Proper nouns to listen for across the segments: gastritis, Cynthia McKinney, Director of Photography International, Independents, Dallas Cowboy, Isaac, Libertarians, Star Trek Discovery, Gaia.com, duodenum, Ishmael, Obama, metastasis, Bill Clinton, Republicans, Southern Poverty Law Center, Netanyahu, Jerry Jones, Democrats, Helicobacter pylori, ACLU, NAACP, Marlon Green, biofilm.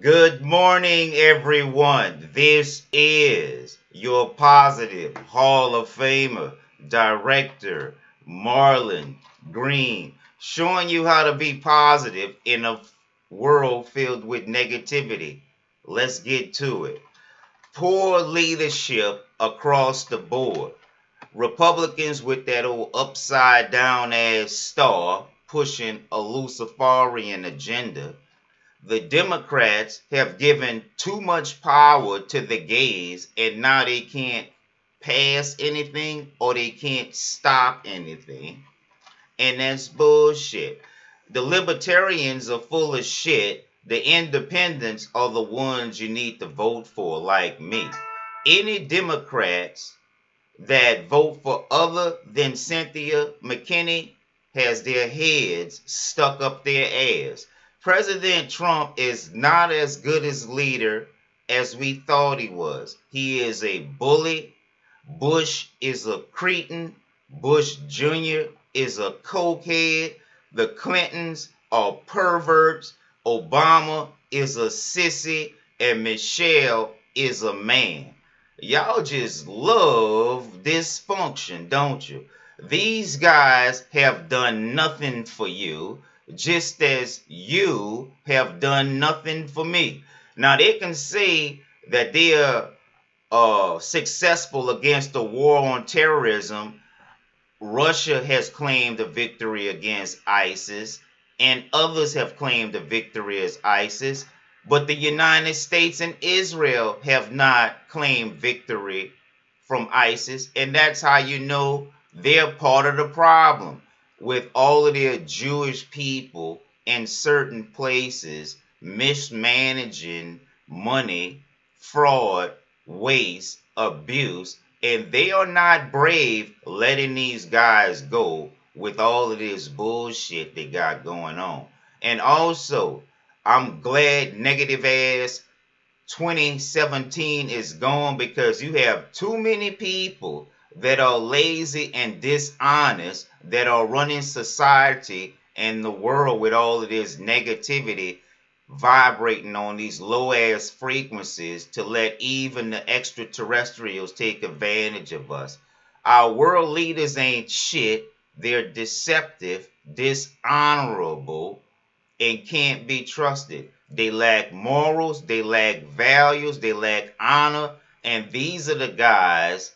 Good morning, everyone. This is your positive Hall of Famer, Director Marlon Green, showing you how to be positive in a world filled with negativity. Let's get to it. Poor leadership across the board. Republicans with that old upside down ass star pushing a Luciferian agenda. The Democrats have given too much power to the gays, and now they can't pass anything or they can't stop anything. And that's bullshit. The Libertarians are full of shit. The Independents are the ones you need to vote for, like me. Any Democrats that vote for other than Cynthia McKinney has their heads stuck up their ass. President Trump is not as good as leader as we thought he was. He is a bully. Bush is a cretin. Bush Jr. is a cokehead. The Clintons are perverts. Obama is a sissy. And Michelle is a man. Y'all just love dysfunction, don't you? These guys have done nothing for you, just as you have done nothing for me. Now, they can say that they are successful against the war on terrorism. Russia has claimed a victory against ISIS, and others have claimed a victory as ISIS, but the United States and Israel have not claimed victory from ISIS, and that's how you know they're part of the problem, with all of their Jewish people in certain places mismanaging money, fraud, waste, abuse, and they are not brave letting these guys go with all of this bullshit they got going on. And also, I'm glad negative ass 2017 is gone, because you have too many people that are lazy and dishonest that are running society and the world with all of this negativity vibrating on these low-ass frequencies to let even the extraterrestrials take advantage of us. Our world leaders ain't shit. They're deceptive, dishonorable, and can't be trusted. They lack morals, they lack values, they lack honor, and these are the guys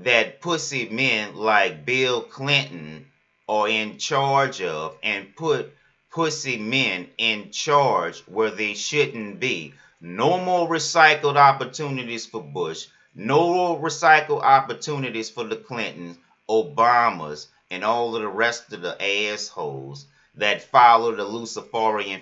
that pussy men like Bill Clinton are in charge of, and put pussy men in charge where they shouldn't be. No more recycled opportunities for Bush. No more recycled opportunities for the Clintons, Obamas, and all of the rest of the assholes that follow the Luciferian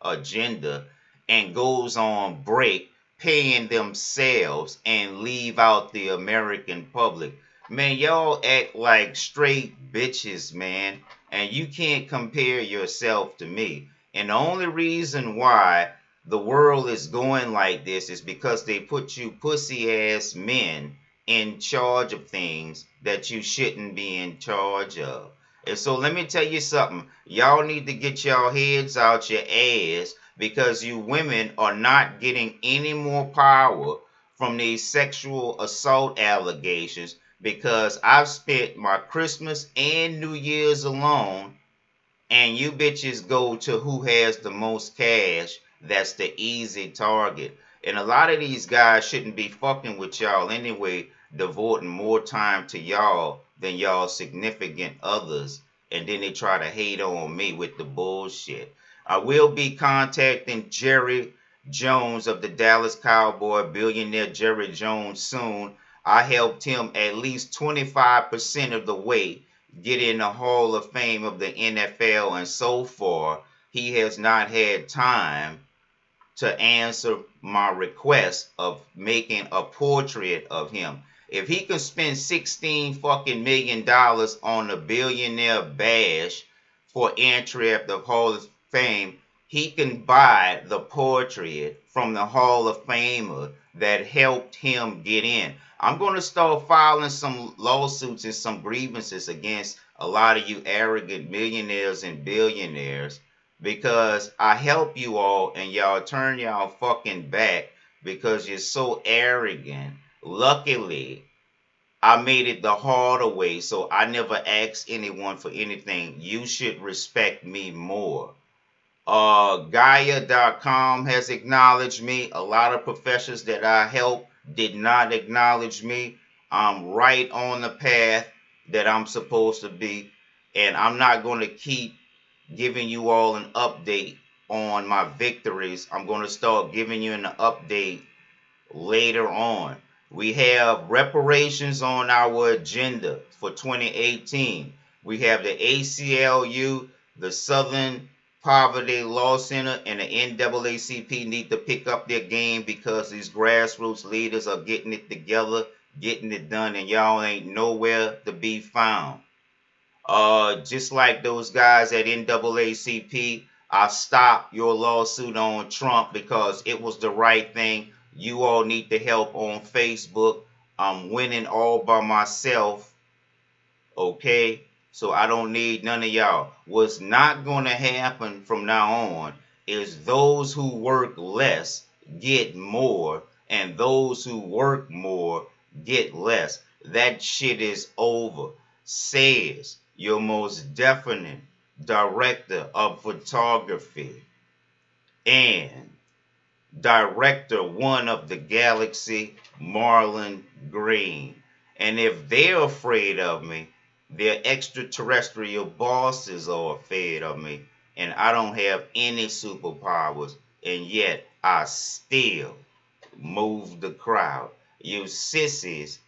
agenda and goes on break, paying themselves, and leave out the American public. Man, y'all act like straight bitches, man, and you can't compare yourself to me. And the only reason why the world is going like this is because they put you pussy-ass men in charge of things that you shouldn't be in charge of. And so let me tell you something. Y'all need to get y'all heads out your ass, because you women are not getting any more power from these sexual assault allegations, because I've spent my Christmas and New Year's alone, and you bitches go to who has the most cash. That's the easy target. And a lot of these guys shouldn't be fucking with y'all anyway, devoting more time to y'all than y'all significant others, and then they try to hate on me with the bullshit. I will be contacting Jerry Jones of the Dallas Cowboy, billionaire Jerry Jones, soon. I helped him at least 25% of the way get in the Hall of Fame of the NFL, and so far he has not had time to answer my request of making a portrait of him. If he can spend $16 fucking million on a billionaire bash for entry at the Hall of Fame, he can buy the portrait from the Hall of Famer that helped him get in. I'm going to start filing some lawsuits and some grievances against a lot of you arrogant millionaires and billionaires because I help you all and y'all turn y'all fucking back because you're so arrogant. Luckily, I made it the harder way, so I never asked anyone for anything. You should respect me more. Gaia.com has acknowledged me. A lot of professors that I helped did not acknowledge me. I'm right on the path that I'm supposed to be, and I'm not going to keep giving you all an update on my victories. I'm going to start giving you an update later on. We have reparations on our agenda for 2018. We have the ACLU, the Southern Poverty Law Center, and the NAACP need to pick up their game because these grassroots leaders are getting it together, getting it done, and y'all ain't nowhere to be found. Just like those guys at NAACP, I stopped your lawsuit on Trump because it was the right thing. You all need to help on Facebook. I'm winning all by myself, okay? So I don't need none of y'all. What's not going to happen from now on is those who work less get more, and those who work more get less. That shit is over. Says your most definite director of photography and director one of the galaxy, Marlon Green. And if they're afraid of me, their extraterrestrial bosses are afraid of me, and I don't have any superpowers, and yet I still move the crowd. You sissies,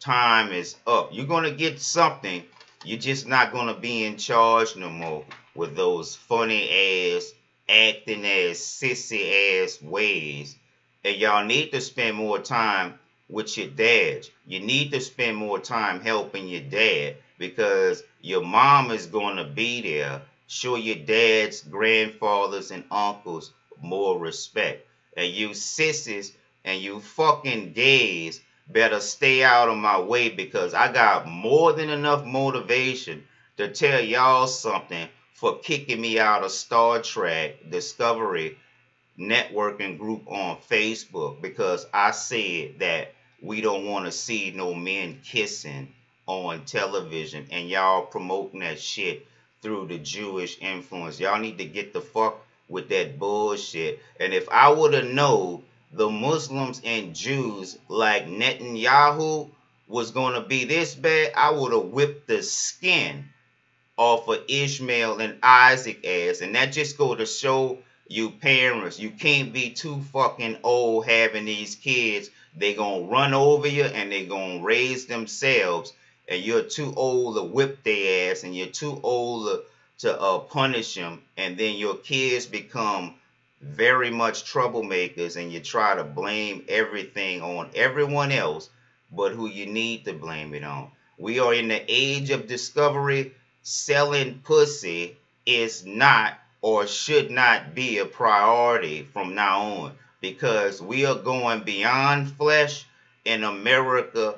time is up. You're going to get something. You're just not going to be in charge no more with those funny ass, acting ass, sissy ass ways. And y'all need to spend more time with your dad. You need to spend more time helping your dad because your mom is going to be there. Show your dad's grandfathers and uncles more respect. And you sissies and you fucking gays better stay out of my way because I got more than enough motivation to tell y'all something for kicking me out of Star Trek Discovery networking group on Facebook because I said that we don't want to see no men kissing on television, and y'all promoting that shit through the Jewish influence. Y'all need to get the fuck with that bullshit. And if I would have known the Muslims and Jews like Netanyahu was going to be this bad, I would have whipped the skin off of Ishmael and Isaac ass. And that just go to show you parents, you can't be too fucking old having these kids. They gonna run over you and they gonna raise themselves, and you're too old to whip their ass and you're too old to punish them, and then your kids become very much troublemakers, and you try to blame everything on everyone else but who you need to blame it on. We are in the age of discovery. Selling pussy is not or should not be a priority from now on because we are going beyond flesh, and America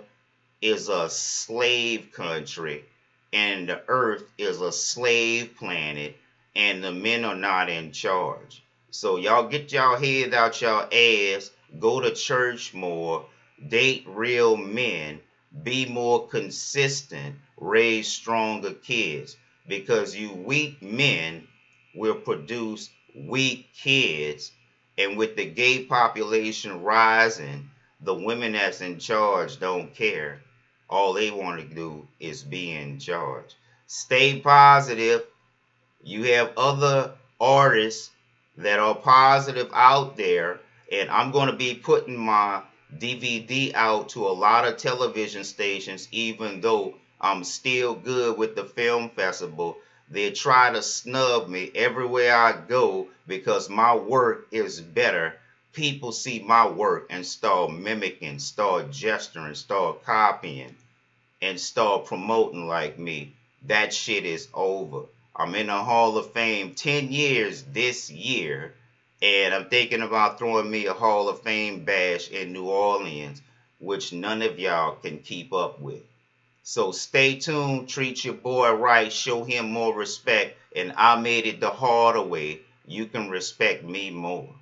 is a slave country, and the earth is a slave planet, and the men are not in charge. So y'all get y'all head out y'all ass, go to church more, date real men, be more consistent, raise stronger kids. Because you weak men will produce weak kids. And with the gay population rising, the women that's in charge don't care. All they want to do is be in charge. Stay positive. You have other artists that are positive out there, and I'm going to be putting my DVD out to a lot of television stations. Even though I'm still good with the film festival, they try to snub me everywhere I go because my work is better. People see my work and start mimicking, start gesturing, start copying, and start promoting like me. That shit is over. I'm in the Hall of Fame 10 years this year, and I'm thinking about throwing me a Hall of Fame bash in New Orleans, which none of y'all can keep up with. So stay tuned, treat your boy right, show him more respect, and I made it the harder way, you can respect me more.